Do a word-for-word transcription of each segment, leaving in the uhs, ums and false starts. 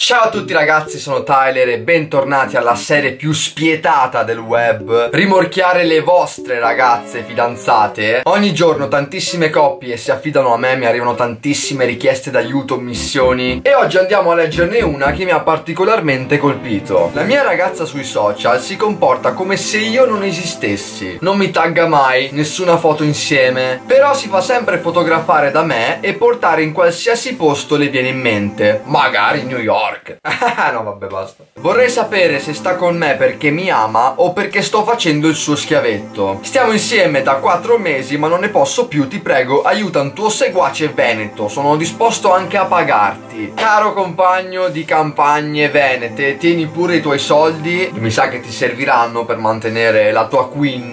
Ciao a tutti ragazzi, sono Tyler e bentornati alla serie più spietata del web: rimorchiare le vostre ragazze fidanzate. Ogni giorno tantissime coppie si affidano a me, mi arrivano tantissime richieste d'aiuto, missioni, e oggi andiamo a leggerne una che mi ha particolarmente colpito. La mia ragazza sui social si comporta come se io non esistessi, non mi tagga mai, nessuna foto insieme, però si fa sempre fotografare da me e portare in qualsiasi posto le viene in mente, magari New York. Ah no, vabbè, basta. Vorrei sapere se sta con me perché mi ama o perché sto facendo il suo schiavetto. Stiamo insieme da quattro mesi, ma non ne posso più, ti prego, aiuta un tuo seguace veneto. Sono disposto anche a pagarti. Caro compagno di campagne venete, tieni pure i tuoi soldi, mi sa che ti serviranno per mantenere la tua queen.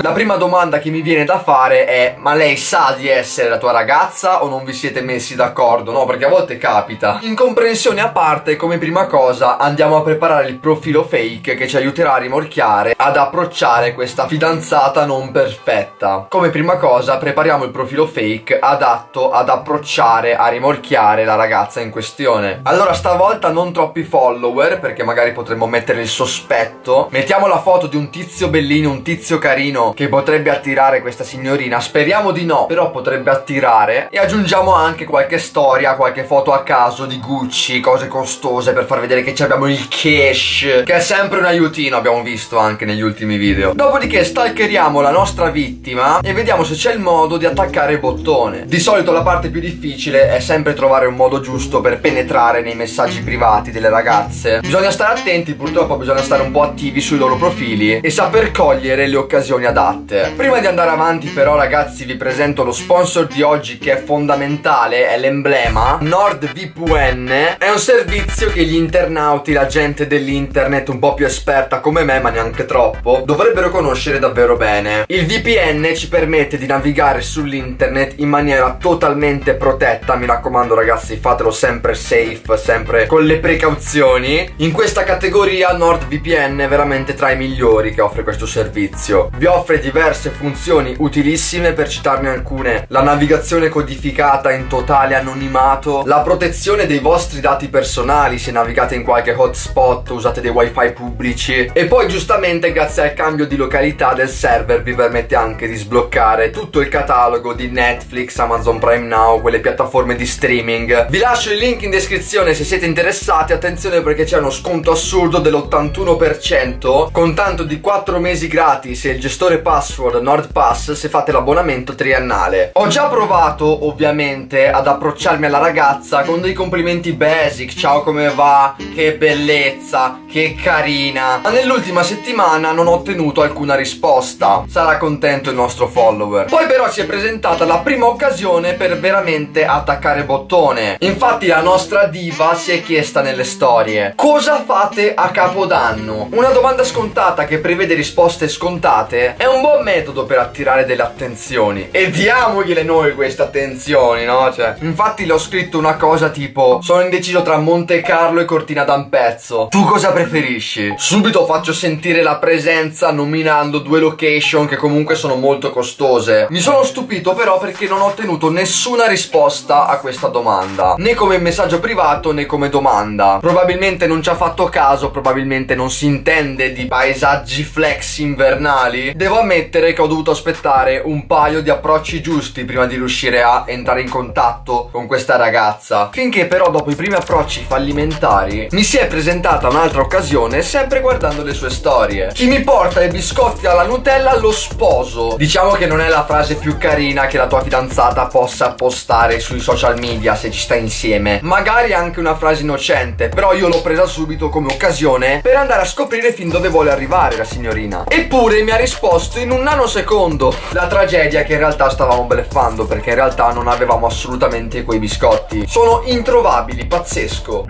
La prima domanda che mi viene da fare è: ma lei sa di essere la tua ragazza o non vi siete messi d'accordo? No, perché a volte capita. Incomprensione a parte. Come prima cosa andiamo a preparare il profilo fake che ci aiuterà a rimorchiare, ad approcciare questa fidanzata non perfetta. Come prima cosa prepariamo il profilo fake adatto ad approcciare, a rimorchiare la ragazza in questione. Allora stavolta non troppi follower, perché magari potremmo mettere il sospetto. Mettiamo la foto di un tizio bellino, un tizio carino che potrebbe attirare questa signorina. Speriamo di no, però potrebbe attirare. E aggiungiamo anche qualche storia, qualche foto a caso di Gucci, cose costose, per far vedere che ci abbiamo il cash, che è sempre un aiutino, abbiamo visto anche negli ultimi video. Dopodiché stalkeriamo la nostra vittima e vediamo se c'è il modo di attaccare il bottone. Di solito la parte più difficile è sempre trovare un modo giusto per penetrare nei messaggi privati delle ragazze. Bisogna stare attenti, purtroppo bisogna stare un po' attivi sui loro profili e saper cogliere le occasioni adatte. Prima di andare avanti però ragazzi vi presento lo sponsor di oggi, che è fondamentale, è l'emblema. NordVPN è un servizio che gli internauti, la gente dell'internet un po' più esperta come me, ma neanche troppo, dovrebbero conoscere davvero bene. Il V P N ci permette di navigare sull'internet in maniera totalmente protetta. Mi raccomando ragazzi, fatelo sempre safe, sempre con le precauzioni. In questa categoria NordVPN è veramente tra i migliori che offre questo servizio. Vi offre diverse funzioni utilissime, per citarne alcune: la navigazione codificata in totale anonimato, la protezione dei vostri dati personali se navigate in qualche hotspot, usate dei wifi pubblici, e poi giustamente grazie al cambio di località del server vi permette anche di sbloccare tutto il catalogo di Netflix, Amazon Prime Now, quelle piattaforme di streaming. Vi lascio il link in descrizione se siete interessati. Attenzione perché c'è uno sconto assurdo dell'ottantuno per cento con tanto di quattro mesi gratis e il gestore password NordPass se fate l'abbonamento triennale. Ho già provato ovviamente ad approcciarmi alla ragazza con dei complimenti basic: ciao, come va, che bellezza, che carina, ma nell'ultima settimana non ho ottenuto alcuna risposta. Sarà contento il nostro follower. Poi però si è presentata la prima occasione per veramente attaccare bottone. Infatti la nostra diva si è chiesta nelle storie: cosa fate a Capodanno? Una domanda scontata che prevede risposte scontate è un buon metodo per attirare delle attenzioni, e diamogliele noi queste attenzioni, no? Cioè, infatti le ho scritto una cosa tipo: sono indeciso tra Monte Monte Carlo e Cortina d'Ampezzo, tu cosa preferisci? Subito faccio sentire la presenza nominando due location che comunque sono molto costose. Mi sono stupito però perché non ho ottenuto nessuna risposta a questa domanda, né come messaggio privato né come domanda. Probabilmente non ci ha fatto caso, probabilmente non si intende di paesaggi flex invernali. Devo ammettere che ho dovuto aspettare un paio di approcci giusti prima di riuscire a entrare in contatto con questa ragazza, finché però dopo i primi approcci fallimentari mi si è presentata un'altra occasione, sempre guardando le sue storie: chi mi porta i biscotti alla Nutella lo sposo. Diciamo che non è la frase più carina che la tua fidanzata possa postare sui social media se ci sta insieme. Magari anche una frase innocente, però io l'ho presa subito come occasione per andare a scoprire fin dove vuole arrivare la signorina. Eppure mi ha risposto in un nanosecondo. La tragedia è che in realtà stavamo bleffando, perché in realtà non avevamo assolutamente quei biscotti. Sono introvabili, pazzesco.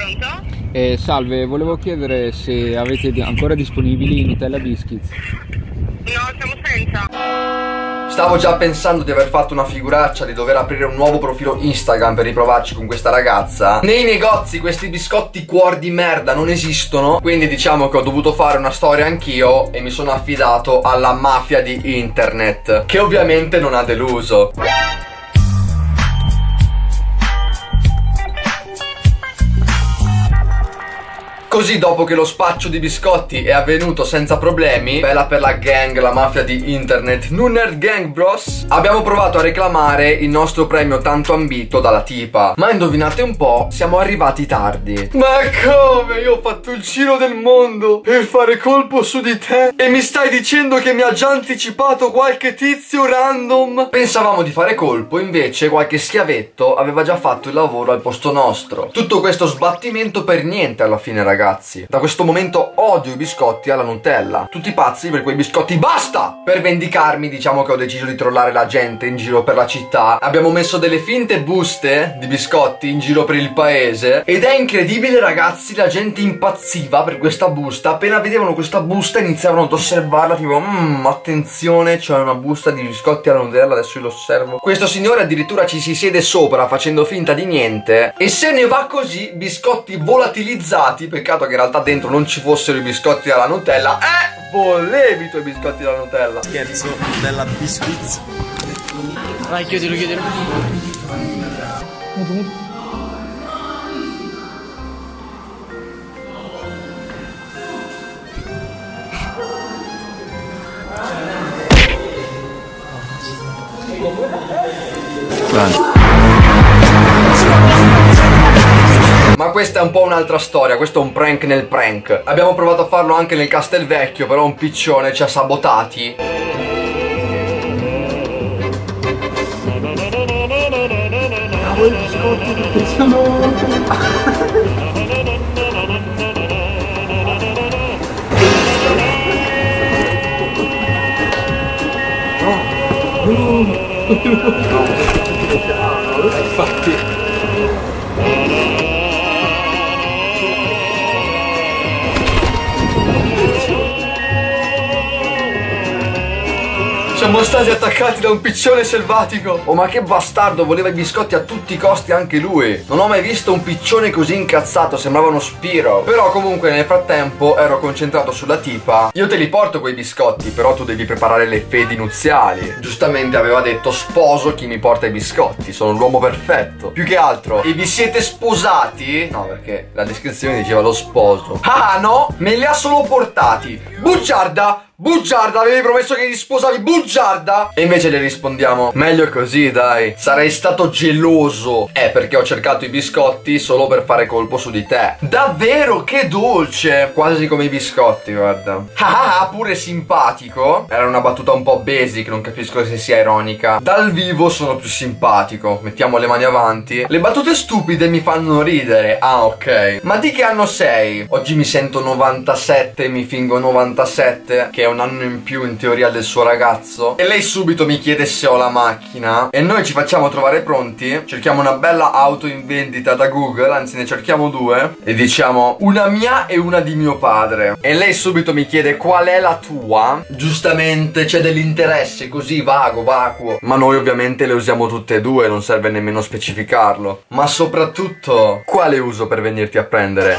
Eh, salve, volevo chiedere se avete ancora disponibili Nutella Biscuits. No, siamo senza. Stavo già pensando di aver fatto una figuraccia, di dover aprire un nuovo profilo Instagram per riprovarci con questa ragazza. Nei negozi questi biscotti cuor di merda non esistono, quindi diciamo che ho dovuto fare una storia anch'io e mi sono affidato alla mafia di internet, che ovviamente non ha deluso. Così, dopo che lo spaccio di biscotti è avvenuto senza problemi, bella per la gang, la mafia di internet, Nunner Gang Bros, abbiamo provato a reclamare il nostro premio tanto ambito dalla tipa. Ma indovinate un po', siamo arrivati tardi. Ma come? Io ho fatto il giro del mondo per fare colpo su di te e mi stai dicendo che mi ha già anticipato qualche tizio random? Pensavamo di fare colpo, invece qualche schiavetto aveva già fatto il lavoro al posto nostro. Tutto questo sbattimento per niente alla fine, ragazzi. Da questo momento odio i biscotti alla Nutella. Tutti pazzi per quei biscotti. Basta! Per vendicarmi, diciamo che ho deciso di trollare la gente in giro per la città. Abbiamo messo delle finte buste di biscotti in giro per il paese ed è incredibile, ragazzi, la gente impazziva per questa busta. Appena vedevano questa busta iniziavano ad osservarla, tipo mmm, attenzione, c'è una busta di biscotti alla Nutella, adesso io lo osservo. Questo signore addirittura ci si siede sopra facendo finta di niente e se ne va così, biscotti volatilizzati. Peccato che in realtà dentro non ci fossero i biscotti alla Nutella. Eh, volevito i biscotti alla Nutella. Scherzo della biscuits. Vai, chiudilo, chiudilo. Vai. Ma questa è un po' un'altra storia, questo è un prank nel prank. Abbiamo provato a farlo anche nel Castelvecchio, però un piccione ci ha sabotati. Infatti. Siamo stati attaccati da un piccione selvatico. Oh, ma che bastardo, voleva i biscotti a tutti i costi anche lui. Non ho mai visto un piccione così incazzato, sembrava uno spiro. Però comunque nel frattempo ero concentrato sulla tipa. Io te li porto quei biscotti, però tu devi preparare le fedi nuziali. Giustamente aveva detto sposo chi mi porta i biscotti, sono l'uomo perfetto. Più che altro, e vi siete sposati? No, perché la descrizione diceva lo sposo. Ah no, me li ha solo portati. Bugiarda! Bugiarda, avevi promesso che li sposavi, bugiarda! E invece le rispondiamo, meglio così dai, sarei stato geloso. Eh, perché ho cercato i biscotti solo per fare colpo su di te. Davvero, che dolce! Quasi come i biscotti, guarda. Ah, ah, pure simpatico. Era una battuta un po' basic, non capisco se sia ironica. Dal vivo sono più simpatico, mettiamo le mani avanti. Le battute stupide mi fanno ridere, ah ok. Ma di che anno sei? Oggi mi sento novantasette, mi fingo novantasette, che un anno in più in teoria del suo ragazzo. E lei subito mi chiede se ho la macchina e noi ci facciamo trovare pronti, cerchiamo una bella auto in vendita da Google, anzi ne cerchiamo due e diciamo una mia e una di mio padre. E lei subito mi chiede qual è la tua. Giustamente c'è dell'interesse così vago, vacuo, ma noi ovviamente le usiamo tutte e due, non serve nemmeno specificarlo. Ma soprattutto, quale uso per venirti a prendere?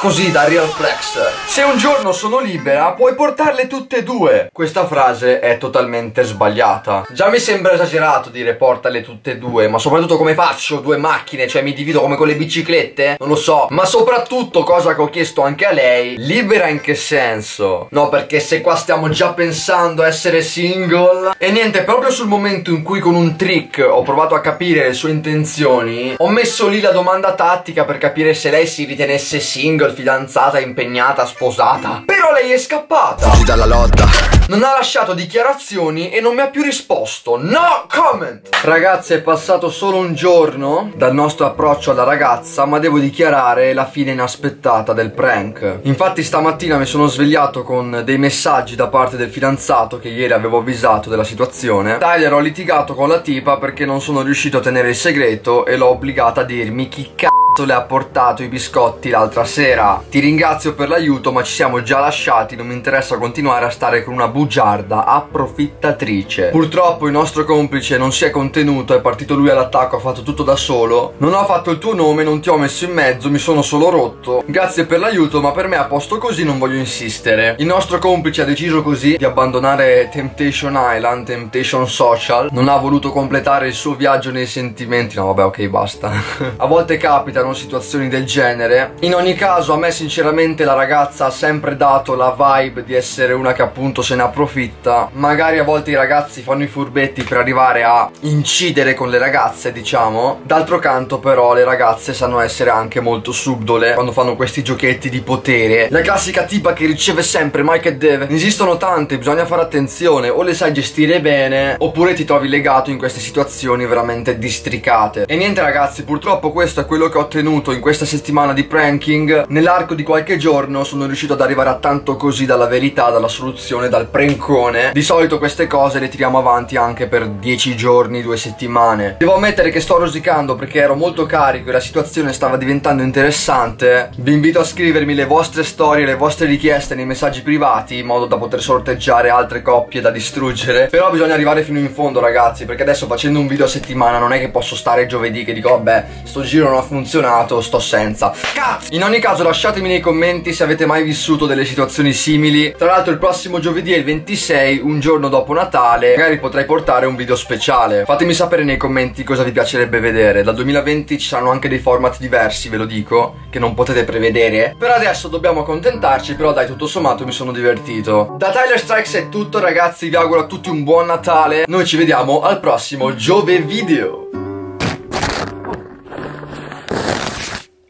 Così, da real flex. Se un giorno sono libera puoi portarle tutte e due. Questa frase è totalmente sbagliata. Già mi sembra esagerato dire portale tutte e due, ma soprattutto come faccio due macchine? Cioè mi divido come con le biciclette? Non lo so. Ma soprattutto, cosa che ho chiesto anche a lei, libera in che senso? No, perché se qua stiamo già pensando a essere single. E niente, proprio sul momento in cui con un trick ho provato a capire le sue intenzioni, ho messo lì la domanda tattica per capire se lei si ritenesse single, fidanzata, impegnata, sposata. Però lei è scappata. Ci dà la lotta. Non ha lasciato dichiarazioni e non mi ha più risposto. No comment. Ragazzi, è passato solo un giorno dal nostro approccio alla ragazza, ma devo dichiarare la fine inaspettata del prank. Infatti stamattina mi sono svegliato con dei messaggi da parte del fidanzato, che ieri avevo avvisato della situazione. Tyler, ho litigato con la tipa perché non sono riuscito a tenere il segreto e l'ho obbligata a dirmi chi c***o le ha portato i biscotti l'altra sera. Ti ringrazio per l'aiuto, ma ci siamo già lasciati, non mi interessa continuare a stare con una bugiarda approfittatrice. Purtroppo il nostro complice non si è contenuto, è partito lui all'attacco, ha fatto tutto da solo. Non ho fatto il tuo nome, non ti ho messo in mezzo, mi sono solo rotto. Grazie per l'aiuto, ma per me a posto così, non voglio insistere. Il nostro complice ha deciso così di abbandonare Temptation Island, Temptation Social. Non ha voluto completare il suo viaggio nei sentimenti. No vabbè, ok, basta. A volte capita capitano situazioni del genere. In ogni caso, a me sinceramente la ragazza ha sempre dato la vibe di essere una che appunto se ne approfitta. Magari a volte i ragazzi fanno i furbetti per arrivare a incidere con le ragazze, diciamo. D'altro canto però le ragazze sanno essere anche molto subdole quando fanno questi giochetti di potere. La classica tipa che riceve sempre, mai che deve. Ne esistono tante, bisogna fare attenzione. O le sai gestire bene, oppure ti trovi legato in queste situazioni veramente districate. E niente ragazzi, purtroppo questo è quello che ho ottenuto in questa settimana di pranking. Nell'arco di qualche giorno sono riuscito ad arrivare a tanto così dalla verità, dalla soluzione, dal prankone. Di solito queste cose le tiriamo avanti anche per dieci giorni, due settimane. Devo ammettere che sto rosicando perché ero molto carico e la situazione stava diventando interessante. Vi invito a scrivermi le vostre storie, le vostre richieste nei messaggi privati, in modo da poter sorteggiare altre coppie da distruggere. Però bisogna arrivare fino in fondo ragazzi, perché adesso facendo un video a settimana non è che posso stare giovedì che dico vabbè, sto giro non ha funzionato, sto senza. Cazzo! In ogni caso lasciatemi nei commenti se avete mai vissuto delle situazioni simili. Tra l'altro il prossimo giovedì è il ventisei, un giorno dopo Natale, magari potrei portare un video speciale. Fatemi sapere nei commenti cosa vi piacerebbe vedere. Dal duemilaventi ci saranno anche dei format diversi, ve lo dico, che non potete prevedere. Per adesso dobbiamo accontentarci, però dai, tutto sommato mi sono divertito. Da Tyler Strikes è tutto ragazzi, vi auguro a tutti un buon Natale. Noi ci vediamo al prossimo giovedì video.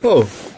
Oh.